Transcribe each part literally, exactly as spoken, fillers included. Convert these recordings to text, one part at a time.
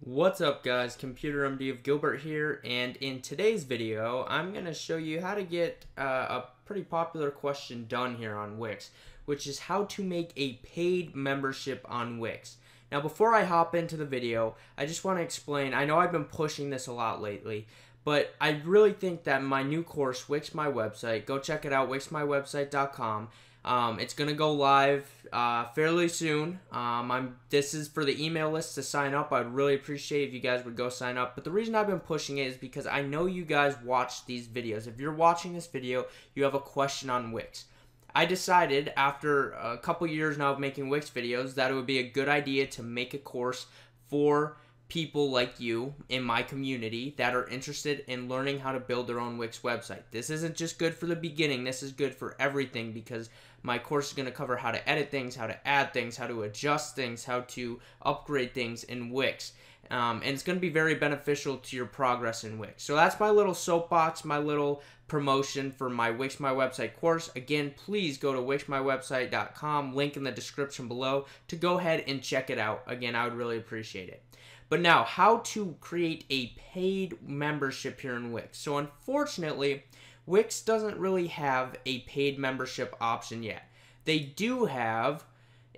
What's up guys, ComputerMD of Gilbert here, and in today's video I'm going to show you how to get uh, a pretty popular question done here on Wix, which is how to make a paid membership on Wix. Now before I hop into the video, I just want to explain, I know I've been pushing this a lot lately, but I really think that my new course, Wix My Website, go check it out, wix my website dot com. Um, it's going to go live uh, fairly soon. Um, I'm, this is for the email list to sign up. I'd really appreciate if you guys would go sign up. But the reason I've been pushing it is because I know you guys watch these videos. If you're watching this video, you have a question on Wix. I decided after a couple years now of making Wix videos that it would be a good idea to make a course for people like you in my community that are interested in learning how to build their own Wix website. This isn't just good for the beginning, this is good for everything, because my course is going to cover how to edit things, how to add things, how to adjust things, how to upgrade things in Wix. Um, and it's going to be very beneficial to your progress in Wix. So that's my little soapbox, my little promotion for my Wix My Website course. Again, please go to wix my website dot com, link in the description below, to go ahead and check it out. Again, I would really appreciate it. But now, how to create a paid membership here in Wix. So unfortunately, Wix doesn't really have a paid membership option yet. They do have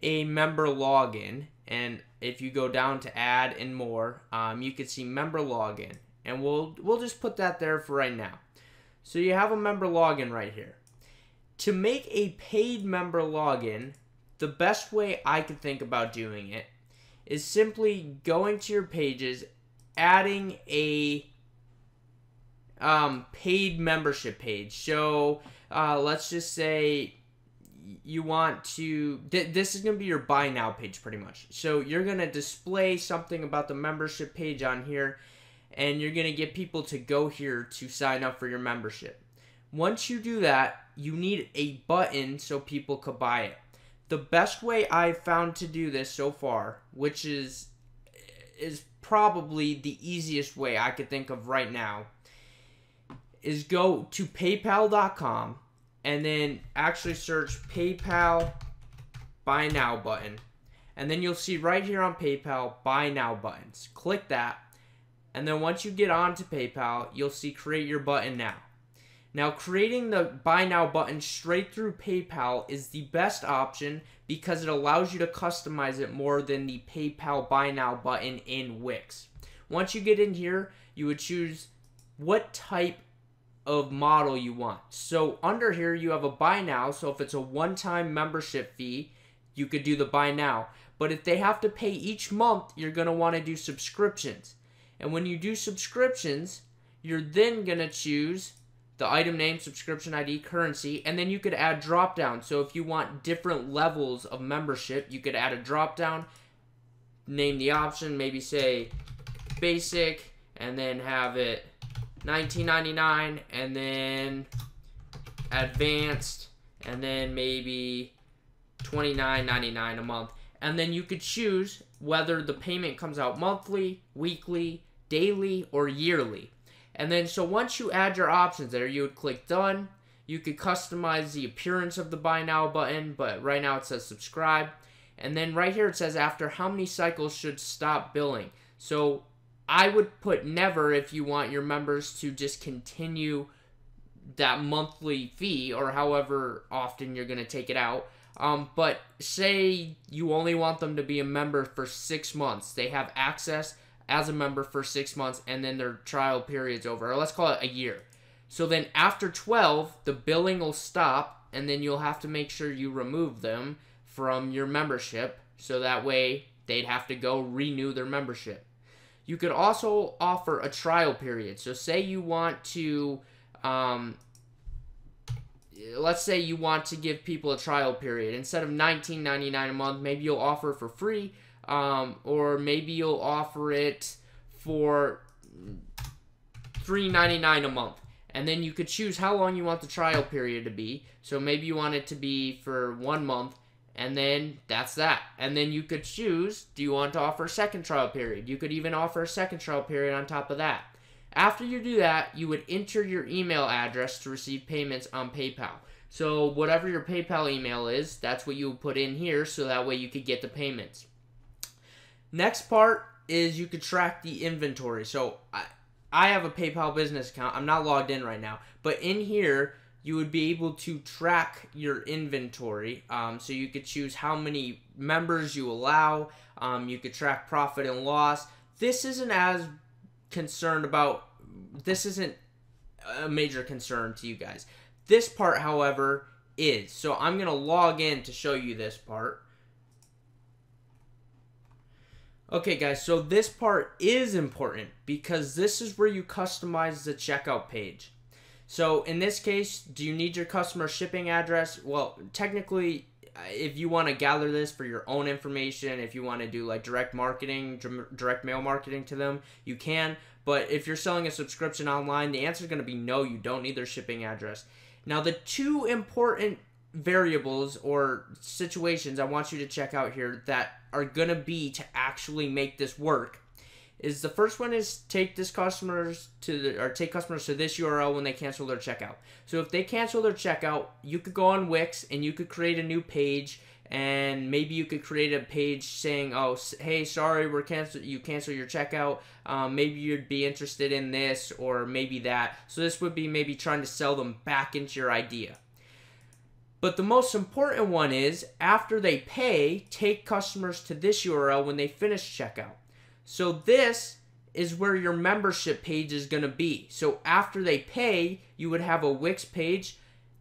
a member login, and if you go down to add and more, um, you can see member login, and we'll we'll just put that there for right now. So you have a member login right here. To make a paid member login, the best way I could think about doing it is simply going to your pages, adding a um, paid membership page. So uh, let's just say you want to, th this is going to be your buy now page pretty much. So you're going to display something about the membership page on here, and you're going to get people to go here to sign up for your membership. Once you do that, you need a button so people could buy it. The best way I've found to do this so far, which is is probably the easiest way I could think of right now, is go to pay pal dot com and then actually search PayPal buy now button, and then you'll see right here on PayPal buy now buttons. Click that, and then once you get onto PayPal, you'll see create your button now. Now, creating the buy now button straight through PayPal is the best option because it allows you to customize it more than the PayPal buy now button in Wix. Once you get in here, you would choose what type of model you want. So under here you have a buy now, so if it's a one-time membership fee, you could do the buy now. But if they have to pay each month, you're going to want to do subscriptions. And when you do subscriptions, you're then going to choose the item name, subscription I D, currency, and then you could add drop down. So if you want different levels of membership, you could add a drop down, name the option, maybe say basic, and then have it nineteen ninety-nine, and then advanced, and then maybe twenty-nine ninety-nine a month. And then you could choose whether the payment comes out monthly, weekly, daily, or yearly. And then so once you add your options there, you would click done. You could customize the appearance of the buy now button, but right now it says subscribe. And then right here it says after how many cycles should stop billing. So I would put never if you want your members to just continue that monthly fee or however often you're going to take it out. Um, but say you only want them to be a member for six months. They have access as a member for six months and then their trial period's over, or let's call it a year. So then after twelve, the billing will stop, and then you'll have to make sure you remove them from your membership, so that way they'd have to go renew their membership. You could also offer a trial period. So say you want to, um, let's say you want to give people a trial period. Instead of nineteen ninety-nine a month, maybe you'll offer it for free, um, or maybe you'll offer it for three ninety-nine a month. And then you could choose how long you want the trial period to be. So maybe you want it to be for one month. And then that's that. And then you could choose, do you want to offer a second trial period? You could even offer a second trial period on top of that. After you do that, you would enter your email address to receive payments on PayPal. So whatever your PayPal email is, that's what you would put in here, so that way you could get the payments. Next part is you could track the inventory. So I, I have a PayPal business account. I'm not logged in right now, but in here you would be able to track your inventory. Um, so you could choose how many members you allow. Um, you could track profit and loss. This isn't as concerned about, this isn't a major concern to you guys. This part, however, is. So I'm going to log in to show you this part. Okay guys, so this part is important because this is where you customize the checkout page. So in this case, do you need your customer shipping address? Well, technically, if you want to gather this for your own information, if you want to do like direct marketing, direct mail marketing to them, you can. But if you're selling a subscription online, the answer is going to be no, you don't need their shipping address. Now, the two important variables or situations I want you to check out here that are going to be to actually make this work is the first one is take this customers to the, or take customers to this U R L when they cancel their checkout. So if they cancel their checkout, you could go on Wix and you could create a new page, and maybe you could create a page saying, "Oh, hey, sorry, we're cancel. You cancel your checkout. Um, maybe you'd be interested in this or maybe that." So this would be maybe trying to sell them back into your idea. But the most important one is after they pay, take customers to this U R L when they finish checkout. So this is where your membership page is going to be. So after they pay, you would have a Wix page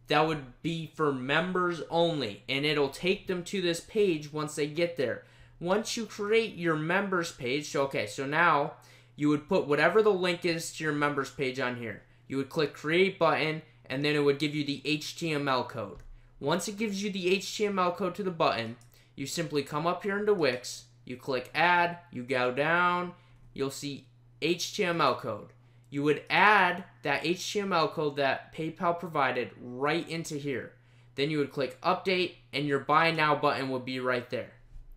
that would be for members only, and it'll take them to this page once they get there. Once you create your members page, so okay, so now you would put whatever the link is to your members page on here. You would click create button, and then it would give you the H T M L code. Once it gives you the H T M L code to the button, you simply come up here into Wix, you click add, you go down, you'll see H T M L code. You would add that H T M L code that PayPal provided right into here. Then you would click update and your buy now button would be right there.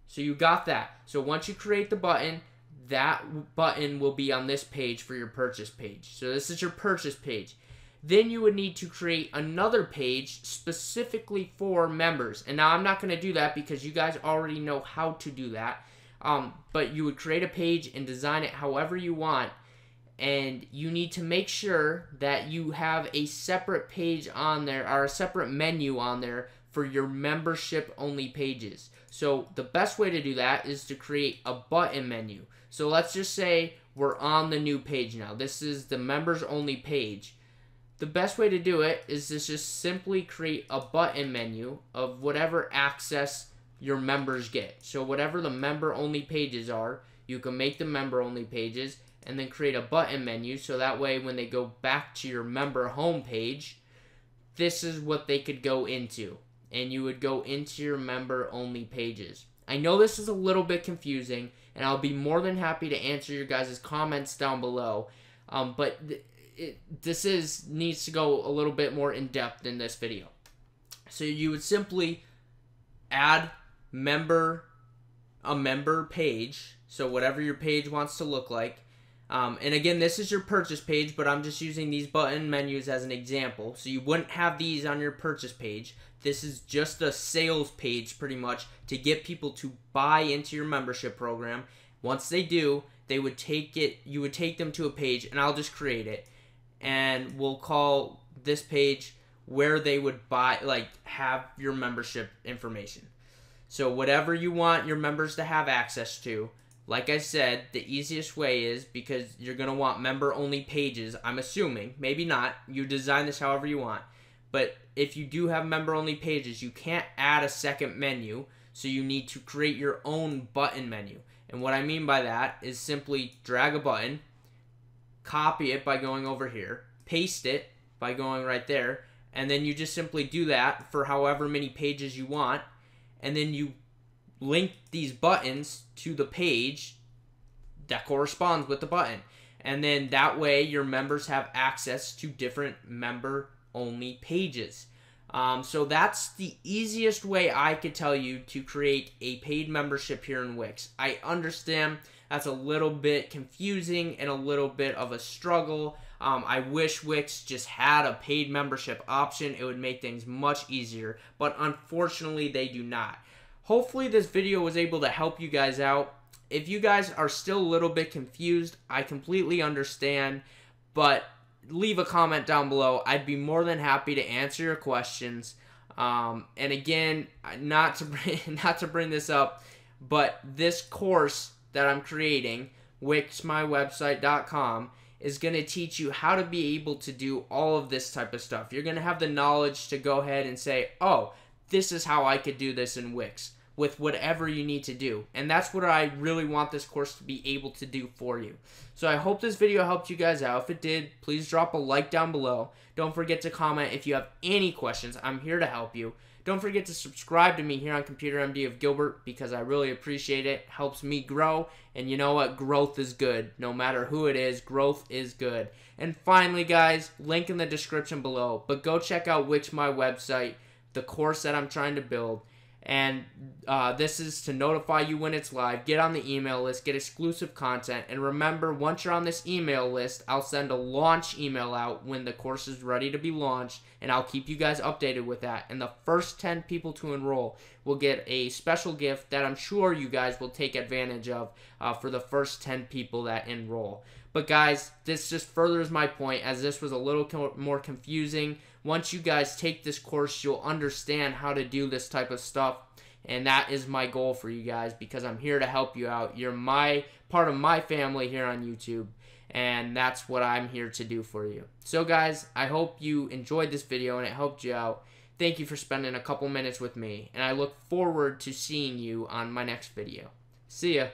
So you got that. So once you create the button, that button will be on this page for your purchase page. So this is your purchase page. Then you would need to create another page specifically for members. And now I'm not going to do that because you guys already know how to do that. Um, but you would create a page and design it however you want. And you need to make sure that you have a separate page on there or a separate menu on there for your membership only pages. So the best way to do that is to create a button menu. So let's just say we're on the new page now. This is the members only page. The best way to do it is to just simply create a button menu of whatever access your members get. So whatever the member only pages are, you can make the member only pages and then create a button menu so that way when they go back to your member homepage, this is what they could go into. And you would go into your member only pages. I know this is a little bit confusing and I'll be more than happy to answer your guys' comments down below. Um, but It, this is needs to go a little bit more in depth in this video. So you would simply add member a member page, so whatever your page wants to look like, um, and again this is your purchase page, but I'm just using these button menus as an example. So you wouldn't have these on your purchase page. This is just a sales page pretty much to get people to buy into your membership program. Once they do, they would take it you would take them to a page, and I'll just create it. And we'll call this page where they would buy, like have your membership information. So whatever you want your members to have access to, like I said, the easiest way is because you're going to want member only pages, I'm assuming, maybe not. You design this however you want. But if you do have member only pages, you can't add a second menu. So you need to create your own button menu. And what I mean by that is simply drag a button, copy it by going over here, paste it by going right there, and then you just simply do that for however many pages you want, and then you link these buttons to the page that corresponds with the button. And then that way your members have access to different member only pages. Um, so that's the easiest way I could tell you to create a paid membership here in Wix. I understand that's a little bit confusing and a little bit of a struggle. Um, I wish Wix just had a paid membership option. It would make things much easier, but unfortunately they do not. Hopefully this video was able to help you guys out. if you guys are still a little bit confused, I completely understand, but leave a comment down below. I'd be more than happy to answer your questions. Um, and again, not to bring, not to bring this up, but this course that I'm creating, wix my website dot com, is going to teach you how to be able to do all of this type of stuff. You're going to have the knowledge to go ahead and say, oh, this is how I could do this in Wix, with whatever you need to do. And that's what I really want this course to be able to do for you. So I hope this video helped you guys out. If it did, please drop a like down below. Don't forget to comment if you have any questions. I'm here to help you. Don't forget to subscribe to me here on ComputerMD of Gilbert, because I really appreciate it. It helps me grow. And you know what? Growth is good. No matter who it is, growth is good. And finally, guys, link in the description below. But go check out Wix My Website, the course that I'm trying to build. And uh, this is to notify you when it's live. Get on the email list. Get exclusive content. And remember, once you're on this email list, I'll send a launch email out when the course is ready to be launched. And I'll keep you guys updated with that. And the first ten people to enroll will get a special gift that I'm sure you guys will take advantage of uh, for the first ten people that enroll. But guys, this just furthers my point, as this was a little co- more confusing. Once you guys take this course, you'll understand how to do this type of stuff. And that is my goal for you guys, because I'm here to help you out. You're my part of my family here on YouTube. And that's what I'm here to do for you. So guys, I hope you enjoyed this video and it helped you out. Thank you for spending a couple minutes with me. And I look forward to seeing you on my next video. See ya.